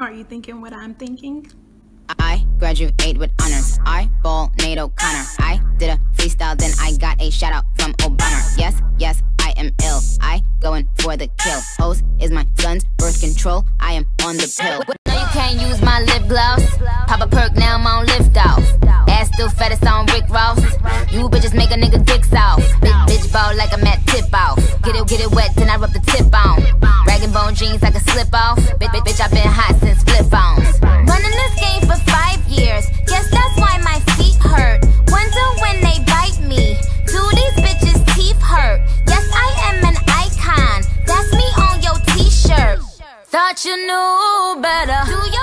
Are you thinking what I'm thinking? I graduate with honors. I ball Nate O'Connor. I did a freestyle, then I got a shout out from O'Banner. Yes, yes, I am ill. I going for the kill. Hoes is my son's birth control. I am on the pill. No, you can't use my lip gloss. Pop a perk, now I'm on lift off. Ass still fattest on Rick Ross. You bitches make a nigga dick south. Big bitch ball like I'm at tip off. Get it wet, then I rub the tip on. Rag and bone jeans like a slip off. Bitch, I've been hot since flip phones. Running this game for 5 years. Guess that's why my feet hurt. Wonder when they bite me. Do these bitches teeth hurt? Yes, I am an icon. That's me on your t-shirt. Thought you knew better. Do you